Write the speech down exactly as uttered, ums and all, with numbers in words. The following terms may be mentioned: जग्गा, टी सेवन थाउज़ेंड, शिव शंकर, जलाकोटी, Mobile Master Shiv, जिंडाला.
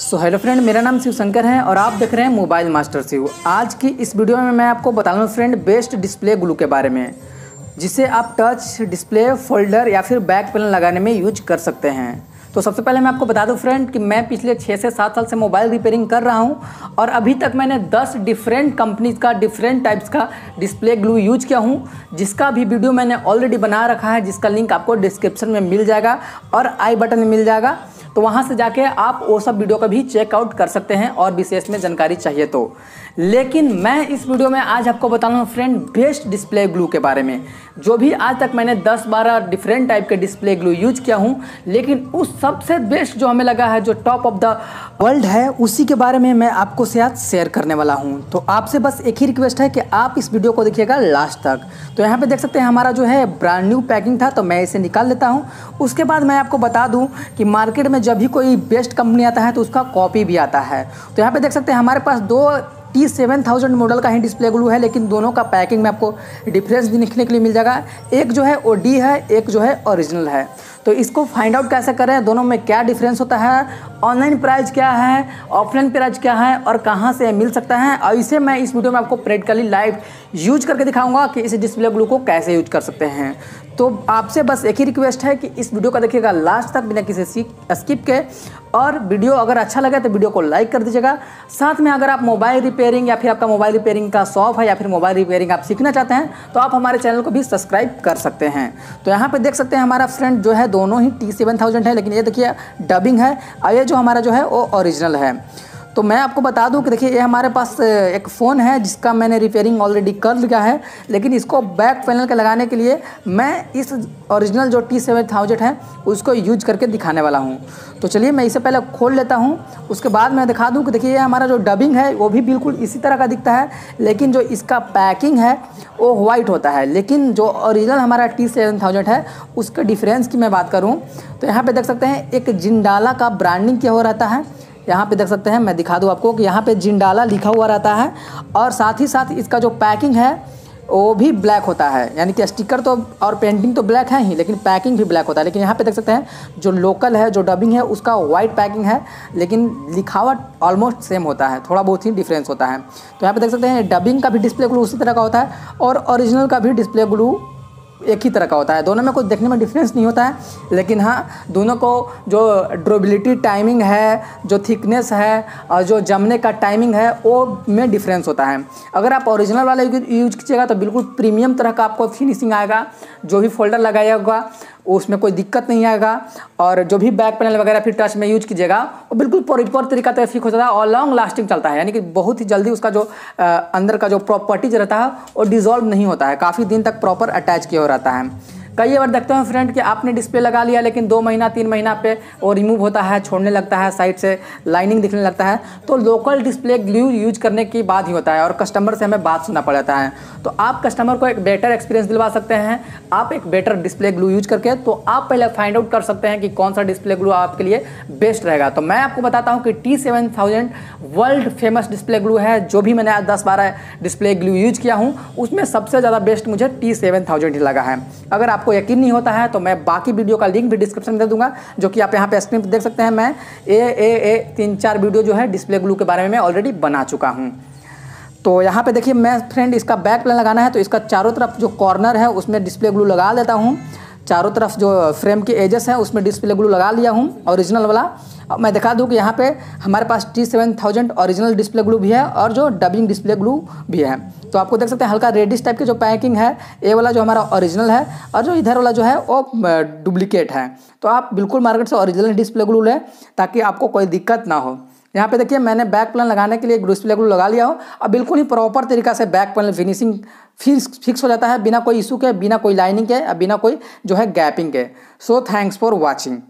So hello friend, मेरा नाम शिव शंकर है और आप देख रहे हैं मोबाइल मास्टर शिव। आज की इस वीडियो में मैं आपको बता रहा हूँ फ्रेंड बेस्ट डिस्प्ले ग्लू के बारे में, जिसे आप टच डिस्प्ले, फोल्डर या फिर बैक पैनल लगाने में यूज कर सकते हैं। तो सबसे पहले मैं आपको बता दूं फ्रेंड कि मैं पिछले छः से सात साल से मोबाइल रिपेयरिंग कर रहा हूँ और अभी तक मैंने दस डिफरेंट कंपनीज का, डिफरेंट टाइप्स का डिस्प्ले ग्लू यूज किया हूँ, जिसका भी वीडियो मैंने ऑलरेडी बना रखा है, जिसका लिंक आपको डिस्क्रिप्शन में मिल जाएगा और आई बटन में मिल जाएगा। तो वहाँ से जाके आप वो सब वीडियो का भी चेकआउट कर सकते हैं और विशेष में जानकारी चाहिए तो। लेकिन मैं इस वीडियो में आज आपको बता रहा हूँ फ्रेंड बेस्ट डिस्प्ले ग्लू के बारे में, जो भी आज तक मैंने दस बारह डिफरेंट टाइप के डिस्प्ले ग्लू यूज किया हूँ, लेकिन उस सबसे बेस्ट जो हमें लगा है, जो टॉप ऑफ द वर्ल्ड है, उसी के बारे में मैं आपको से आज शेयर करने वाला हूँ। तो आपसे बस एक ही रिक्वेस्ट है कि आप इस वीडियो को देखिएगा लास्ट तक। तो यहाँ पर देख सकते हैं हमारा जो है ब्रांड न्यू पैकिंग था, तो मैं इसे निकाल लेता हूँ। उसके बाद मैं आपको बता दूँ कि मार्केट में जब भी कोई बेस्ट कंपनी आता है तो उसका कॉपी भी आता है। तो यहाँ पे देख सकते हैं हमारे पास दो टी सेवन थाउज़ेंड मॉडल का ही डिस्प्ले ग्लू है, लेकिन दोनों का पैकिंग में आपको डिफरेंस भी देखने के लिए मिल जाएगा। एक जो है ओ डी है, एक जो है ओरिजिनल है। तो इसको फाइंड आउट कैसे करें, दोनों में क्या डिफरेंस होता है, ऑनलाइन प्राइस क्या है, ऑफलाइन प्राइस क्या है और कहां से मिल सकता है, और इसे मैं इस वीडियो में आपको प्रैक्टिकली लाइव यूज करके दिखाऊंगा कि इस डिस्प्ले ग्लू को कैसे यूज कर सकते हैं। तो आपसे बस एक ही रिक्वेस्ट है कि इस वीडियो का देखिएगा लास्ट तक बिना किसी स्किप के, और वीडियो अगर अच्छा लगे तो वीडियो को लाइक कर दीजिएगा। साथ में अगर आप मोबाइल रिपेयरिंग या फिर आपका मोबाइल रिपेयरिंग का शॉप है या फिर मोबाइल रिपेयरिंग आप सीखना चाहते हैं तो आप हमारे चैनल को भी सब्सक्राइब कर सकते हैं। तो यहाँ पर देख सकते हैं हमारा फ्रेंड जो है दोनों ही टी सेवन थाउज़ेंड है, लेकिन ये देखिए डबिंग है और ये जो हमारा जो है वो ओरिजिनल है। तो मैं आपको बता दूं कि देखिए ये हमारे पास एक फ़ोन है जिसका मैंने रिपेयरिंग ऑलरेडी कर लिया है, लेकिन इसको बैक पैनल के लगाने के लिए मैं इस ओरिजिनल जो टी सेवन थाउज़ेंड है उसको यूज करके दिखाने वाला हूं। तो चलिए मैं इसे पहले खोल लेता हूं, उसके बाद मैं दिखा दूं कि देखिए ये हमारा जो डबिंग है वो भी बिल्कुल इसी तरह का दिखता है, लेकिन जो इसका पैकिंग है वो वाइट होता है। लेकिन जो ओरिजिनल हमारा टी सेवन थाउज़ेंड है उसके डिफरेंस की मैं बात करूँ तो यहाँ पर देख सकते हैं एक जिंडाला का ब्रांडिंग क्या हो रहता है। यहाँ पे देख सकते हैं, मैं दिखा दूँ आपको कि यहाँ पे जिंडाला लिखा हुआ रहता है और साथ ही साथ इसका जो पैकिंग है वो भी ब्लैक होता है, यानी कि स्टिकर तो और पेंटिंग तो ब्लैक है ही, लेकिन पैकिंग भी ब्लैक होता है। लेकिन यहाँ पे देख सकते हैं जो लोकल है, जो डबिंग है, उसका वाइट पैकिंग है, लेकिन लिखावट ऑलमोस्ट सेम होता है, थोड़ा बहुत ही डिफरेंस होता है। तो यहाँ पर देख सकते हैं डबिंग का भी डिस्प्ले ग्लू उसी तरह का होता है और ओरिजिनल का भी डिस्प्ले ग्लू एक ही तरह का होता है। दोनों में कुछ देखने में डिफरेंस नहीं होता है, लेकिन हाँ दोनों को जो ड्यूरेबिलिटी टाइमिंग है, जो थिकनेस है और जो जमने का टाइमिंग है वो में डिफरेंस होता है। अगर आप ओरिजिनल वाला यूज कीजिएगा तो बिल्कुल प्रीमियम तरह का आपको फिनिशिंग आएगा, जो भी फोल्डर लगाइएगा उसमें कोई दिक्कत नहीं आएगा और जो भी बैक पैनल वगैरह फिर टच में यूज कीजिएगा वो बिल्कुल प्रॉपर तरीका से फिक्स होता है और लॉन्ग लास्टिंग चलता है, यानी कि बहुत ही जल्दी उसका जो आ, अंदर का जो प्रॉपर्टीज रहता है वो डिजॉल्व नहीं होता है, काफ़ी दिन तक प्रॉपर अटैच किया हो रहता है। कई बार देखते हैं फ्रेंड कि आपने डिस्प्ले लगा लिया, लेकिन दो महीना तीन महीना पे वो रिमूव होता है, छोड़ने लगता है, साइड से लाइनिंग दिखने लगता है। तो लोकल डिस्प्ले ग्लू यूज करने के बाद ही होता है और कस्टमर से हमें बात सुनना पड़ जाता है। तो आप कस्टमर को एक बेटर एक्सपीरियंस दिलवा सकते हैं आप एक बेटर डिस्प्ले ग्लू यूज करके। तो आप पहले फाइंड आउट कर सकते हैं कि कौन सा डिस्प्ले ग्लू आपके लिए बेस्ट रहेगा। तो मैं आपको बताता हूँ कि टी सेवन थाउज़ेंड world famous display glue है, जो भी मैंने आज दस बारह डिस्प्ले ग्लू यूज किया हूँ उसमें सबसे ज़्यादा बेस्ट मुझे टी सेवन थाउज़ेंड ही लगा है। अगर आपको यकीन नहीं होता है तो मैं बाकी वीडियो का लिंक भी डिस्क्रिप्शन में दे दूंगा, जो कि आप यहाँ पे स्क्रीन पे देख सकते हैं। मैं ए ए ए तीन चार वीडियो जो है डिस्प्ले ग्लू के बारे में मैं ऑलरेडी बना चुका हूँ। तो यहाँ पे देखिए मैं फ्रेंड इसका बैक पैनल लगाना है तो इसका चारों तरफ जो कॉर्नर है उसमें डिस्प्ले ग्लू लगा देता हूँ, चारों तरफ जो फ्रेम के एजेस हैं उसमें डिस्प्ले ग्लू लगा लिया हूँ ओरिजिनल वाला। अब मैं दिखा दूँ कि यहाँ पे हमारे पास टी सेवन थाउज़ेंड original display glue भी है और जो डबिंग डिस्प्ले ग्लू भी है। तो आपको देख सकते हैं हल्का रेडिश टाइप के जो पैकिंग है, ये वाला जो हमारा ओरिजिनल है और जो इधर वाला जो है वो डुप्लिकेट है। तो आप बिल्कुल मार्केट से ओरिजिनल डिस्प्ले ग्लू लें ताकि आपको कोई दिक्कत ना हो। यहाँ पे देखिए मैंने बैक पैनल लगाने के लिए डिस्प्ले ग्लू लगा लिया हो और बिल्कुल ही प्रॉपर तरीका से back panel finishing fix fix हो जाता है, बिना कोई इशू के, बिना कोई लाइनिंग के, बिना कोई जो है गैपिंग के। So thanks for watching.